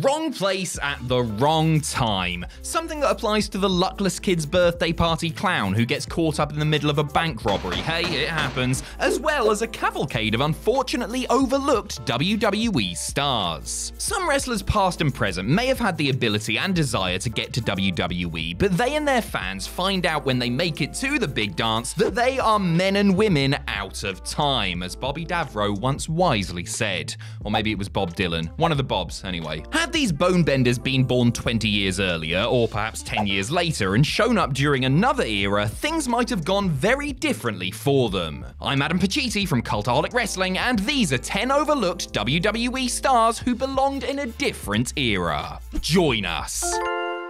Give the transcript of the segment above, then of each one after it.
Wrong place at the wrong time. Something that applies to the luckless kid's birthday party clown who gets caught up in the middle of a bank robbery. Hey, it happens. As well as a cavalcade of unfortunately overlooked WWE stars. Some wrestlers past and present may have had the ability and desire to get to WWE, but they and their fans find out when they make it to the big dance that they are men and women out of time, as Bobby Davro once wisely said. Or maybe it was Bob Dylan. One of the Bobs, anyway. Had these bonebenders been born 20 years earlier, or perhaps 10 years later, and shown up during another era, things might have gone very differently for them. I'm Adam Pacitti from Cultaholic Wrestling, and these are 10 overlooked WWE stars who belonged in a different era. Join us.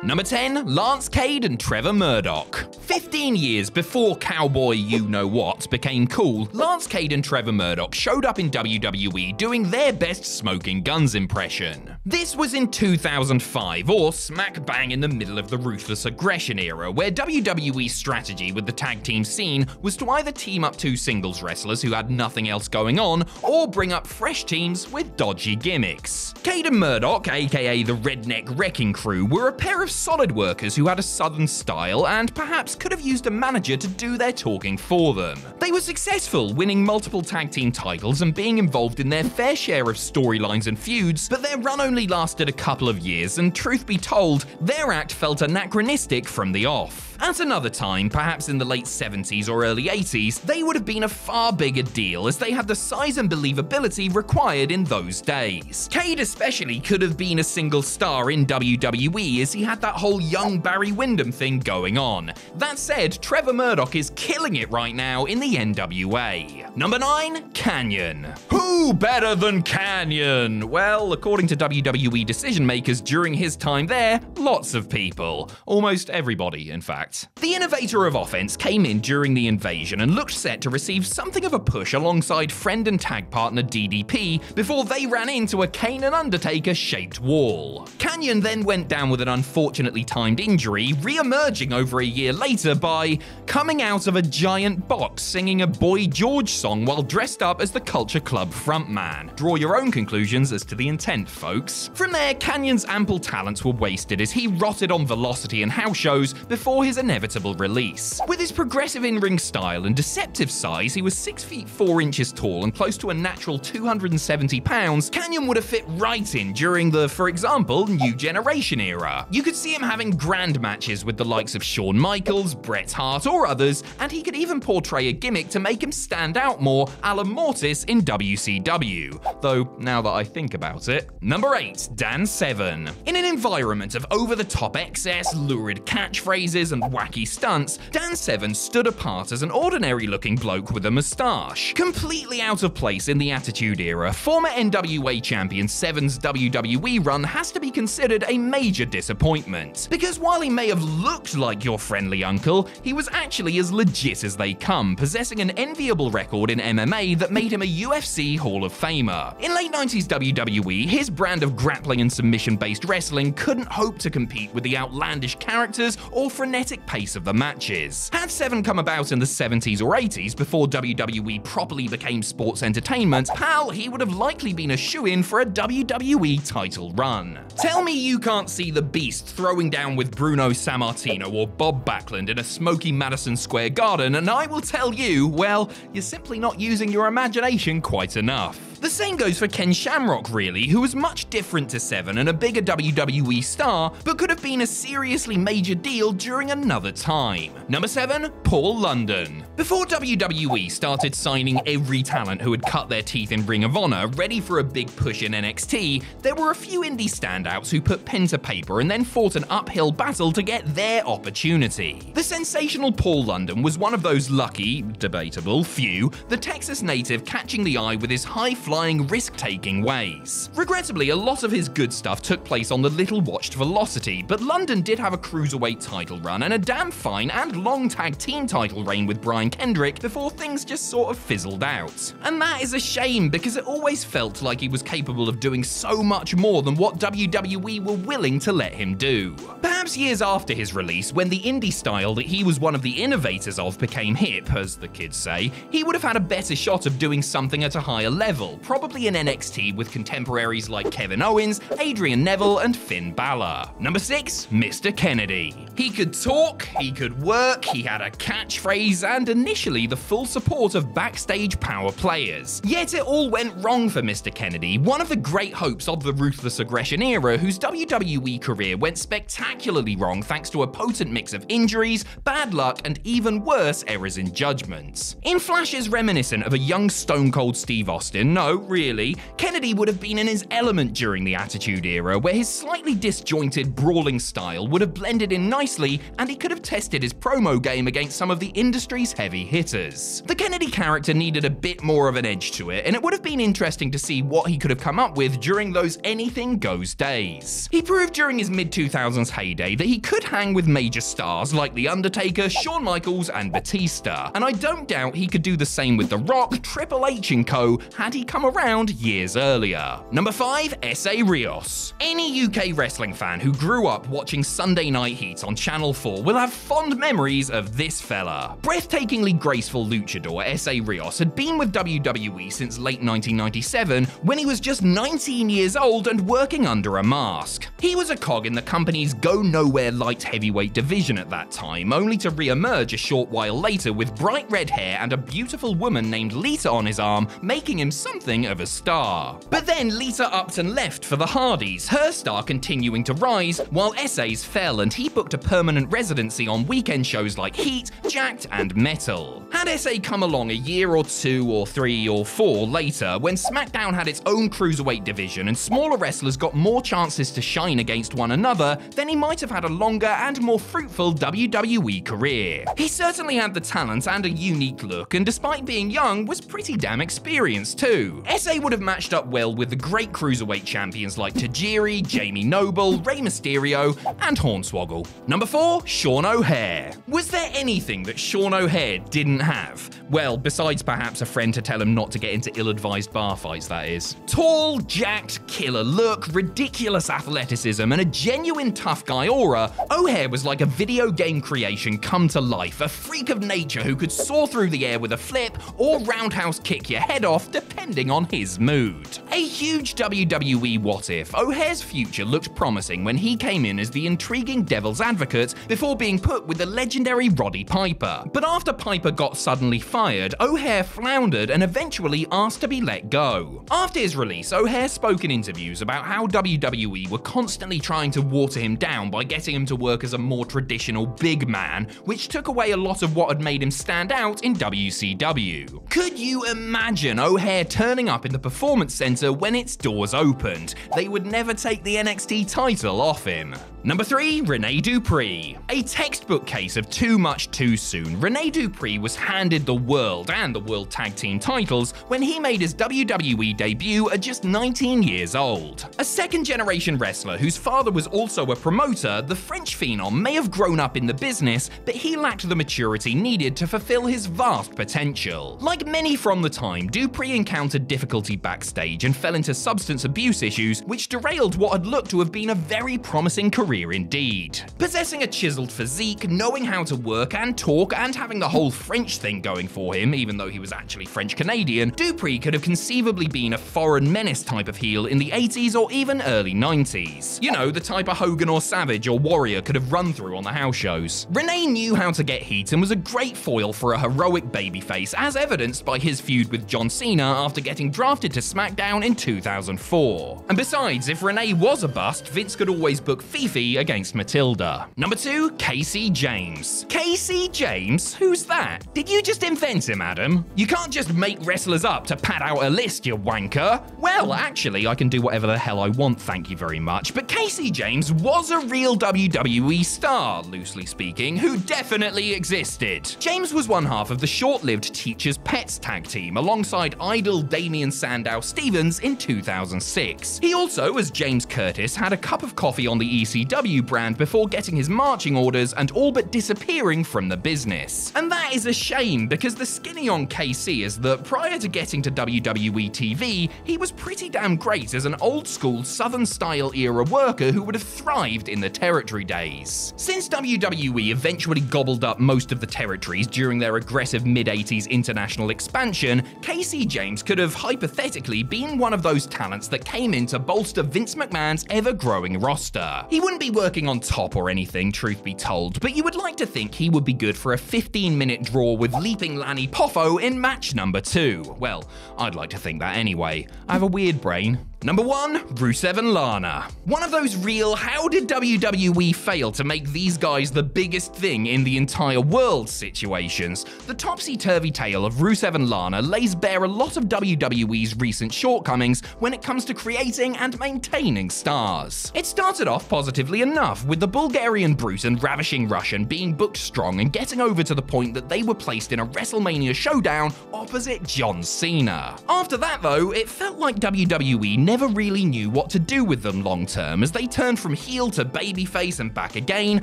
Number 10, Lance Cade and Trevor Murdoch. 15 years before Cowboy You-Know-What became cool, Lance Cade and Trevor Murdoch showed up in WWE doing their best smoking guns impression. This was in 2005, or smack bang in the middle of the Ruthless Aggression era, where WWE's strategy with the tag team scene was to either team up two singles wrestlers who had nothing else going on, or bring up fresh teams with dodgy gimmicks. Cade and Murdoch, aka the Redneck Wrecking Crew, were a pair of solid workers who had a southern style and perhaps could have used a manager to do their talking for them. They were successful, winning multiple tag team titles and being involved in their fair share of storylines and feuds, but their run only lasted a couple of years, and truth be told, their act felt anachronistic from the off. At another time, perhaps in the late 70s or early 80s, they would have been a far bigger deal as they had the size and believability required in those days. Cade especially could have been a single star in WWE as he had that whole young Barry Windham thing going on. That said, Trevor Murdoch is killing it right now in the NWA. Number 9, Kanyon. Who better than Kanyon? Well, according to WWE decision makers during his time there, lots of people. Almost everybody, in fact. The innovator of offense came in during the invasion and looked set to receive something of a push alongside friend and tag partner DDP before they ran into a Kane and Undertaker-shaped wall. Kanyon then went down with an unfortunately timed injury, re-emerging over a year later by coming out of a giant box singing a Boy George song while dressed up as the Culture Club frontman. Draw your own conclusions as to the intent, folks. From there, Kanyon's ample talents were wasted as he rotted on Velocity and house shows before his inevitable release. With his progressive in-ring style and deceptive size, he was 6 feet 4 inches tall and close to a natural 270 pounds, Kanyon would have fit right in during the, for example, New Generation era. You could see him having grand matches with the likes of Shawn Michaels, Bret Hart, or others, and he could even portray a gimmick to make him stand out more a la Mortis in WCW. Though, now that I think about it. Number 8, Dan Severn. In an environment of over-the-top excess, lurid catchphrases, and wacky stunts, Dan Severn stood apart as an ordinary-looking bloke with a moustache. Completely out of place in the Attitude Era, former NWA champion Severn's WWE run has to be considered a major disappointment. Because while he may have looked like your friendly uncle, he was actually as legit as they come, possessing an enviable record in MMA that made him a UFC Hall of Famer. In late 90s WWE, his brand of grappling and submission-based wrestling couldn't hope to compete with the outlandish characters or frenetic pace of the matches. Had Severn come about in the 70s or 80s before WWE properly became sports entertainment, pal, he would have likely been a shoo-in for a WWE title run. Tell me you can't see the beast throwing down with Bruno Sammartino or Bob Backlund in a smoky Madison Square Garden, and I will tell you, well, you're simply not using your imagination quite enough. The same goes for Ken Shamrock, really, who was much different to Severn and a bigger WWE star, but could have been a seriously major deal during another time. Number 7, Paul London. Before WWE started signing every talent who had cut their teeth in Ring of Honor, ready for a big push in NXT, there were a few indie standouts who put pen to paper and then fought an uphill battle to get their opportunity. The sensational Paul London was one of those lucky, debatable, few, the Texas native catching the eye with his high-flying risk-taking ways. Regrettably, a lot of his good stuff took place on the little-watched Velocity, but London did have a cruiserweight title run and a damn fine and long tag team title reign with Bryan Bryan Kendrick before things just sort of fizzled out. And that is a shame because it always felt like he was capable of doing so much more than what WWE were willing to let him do. Perhaps years after his release, when the indie style that he was one of the innovators of became hip, as the kids say, he would have had a better shot of doing something at a higher level, probably in NXT with contemporaries like Kevin Owens, Adrian Neville, and Finn Balor. Number 6, Mr. Kennedy. He could talk, he could work, he had a catchphrase, and initially the full support of backstage power players. Yet it all went wrong for Mr. Kennedy, one of the great hopes of the Ruthless Aggression era, whose WWE career went spectacularly wrong thanks to a potent mix of injuries, bad luck, and even worse, errors in judgments. In flashes reminiscent of a young Stone Cold Steve Austin, no, really, Kennedy would have been in his element during the Attitude Era, where his slightly disjointed brawling style would have blended in nicely, and he could have tested his promo game against some of the industry's heavy hitters. The Kennedy character needed a bit more of an edge to it, and it would have been interesting to see what he could have come up with during those anything goes days. He proved during his mid-2000s heyday that he could hang with major stars like The Undertaker, Shawn Michaels, and Batista, and I don't doubt he could do the same with The Rock, Triple H and co had he come around years earlier. Number 5, Essa Rios. Any UK wrestling fan who grew up watching Sunday Night Heat on Channel 4 will have fond memories of this fella. Breathtakingly graceful luchador Essa Rios had been with WWE since late 1997 when he was just 19 years old and working under a mask. He was a cog in the company's go-nowhere light heavyweight division at that time, only to re-emerge a short while later with bright red hair and a beautiful woman named Lita on his arm, making him something of a star. But then Lita upped and left for the Hardys, her star continuing to rise while Essa's fell, and he booked a permanent residency on weekend shows like Heat, Jacked, and Metal. Had Essa come along a year or two or three or four later, when SmackDown had its own cruiserweight division and smaller wrestlers got more chances to shine against one another, then he might have had a longer and more fruitful WWE career. He certainly had the talent and a unique look, and despite being young, was pretty damn experienced too. Essa would have matched up well with the great cruiserweight champions like Tajiri, Jamie Noble, Rey Mysterio, and Hornswoggle. Number 4, Sean O'Haire. Was there anything that Sean O'Haire didn't have? Well, besides perhaps a friend to tell him not to get into ill-advised bar fights, that is. Tall, jacked, killer look, ridiculous athleticism, and a genuine tough guy aura, O'Haire was like a video game creation come to life, a freak of nature who could soar through the air with a flip or roundhouse kick your head off depending on his mood. A huge WWE what if, O'Haire's future looked promising when he came in as the intriguing devil's advocate before being put with the legendary Roddy Piper. But after Piper got suddenly fired, O'Haire floundered and eventually asked to be let go. After his release, O'Haire spoke in interviews about how WWE were constantly trying to water him down by getting him to work as a more traditional big man, which took away a lot of what had made him stand out in WCW. Could you imagine O'Haire turning up in the Performance Center when its doors opened? They would never take the NXT title off him. Number 3, Rene Dupree. A textbook case of too much too soon, Rene Dupree was handed the world and the World Tag Team titles when he made his WWE debut at just 19 years old. A second-generation wrestler whose father was also a promoter, the French phenom may have grown up in the business, but he lacked the maturity needed to fulfill his vast potential. Like many from the time, Dupree encountered difficulty backstage and fell into substance abuse issues, which derailed what had looked to have been a very promising career indeed. Possessing a chiseled physique, knowing how to work and talk, and having the whole French thing going for him, even though he was actually French-Canadian, Dupree could have conceivably been a foreign menace type of heel in the 80s or even early 90s. You know, the type of Hogan or Savage or Warrior could have run through on the house shows. Rene knew how to get heat and was a great foil for a heroic babyface, as evidenced by his feud with John Cena after getting drafted to SmackDown in 2004. And besides, if Rene was a bust, Vince could always book Fifi against Matilda. Number 2, KC James. KC James? Who's that? Did you just invent him, Adam? You can't just make wrestlers up to pad out a list, you wanker. Well, actually, I can do whatever the hell I want, thank you very much. But KC James was a real WWE star, loosely speaking, who definitely existed. James was one half of the short-lived Teacher's Pets tag team alongside idol Damian Sandow Stevens in 2006. He also, as James Curtis, had a cup of coffee on the ECW WCW brand before getting his marching orders and all but disappearing from the business. And that is a shame, because the skinny on KC is that prior to getting to WWE TV, he was pretty damn great as an old-school Southern-style era worker who would have thrived in the territory days. Since WWE eventually gobbled up most of the territories during their aggressive mid-80s international expansion, KC James could have hypothetically been one of those talents that came in to bolster Vince McMahon's ever-growing roster. He wouldn't be working on top or anything, truth be told, but you would like to think he would be good for a 15-minute draw with Leaping Lanny Poffo in match number 2. Well, I'd like to think that anyway. I have a weird brain. Number 1, Rusev and Lana. One of those real, how did WWE fail to make these guys the biggest thing in the entire world situations. The topsy-turvy tale of Rusev and Lana lays bare a lot of WWE's recent shortcomings when it comes to creating and maintaining stars. It started off positively enough, with the Bulgarian Brute and Ravishing Russian being booked strong and getting over to the point that they were placed in a WrestleMania showdown opposite John Cena. After that, though, it felt like WWE never really knew what to do with them long term, as they turned from heel to babyface and back again,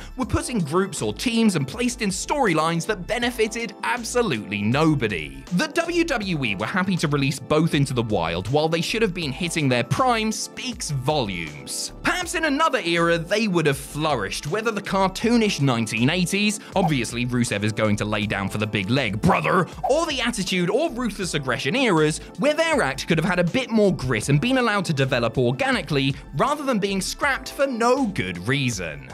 were put in groups or teams and placed in storylines that benefited absolutely nobody. The WWE were happy to release both into the wild while they should have been hitting their prime speaks volumes. Perhaps in another era they would have flourished, whether the cartoonish 1980s, obviously Rusev is going to lay down for the big leg, brother, or the Attitude or Ruthless Aggression eras, where their act could have had a bit more grit and been allowed to develop organically rather than being scrapped for no good reason.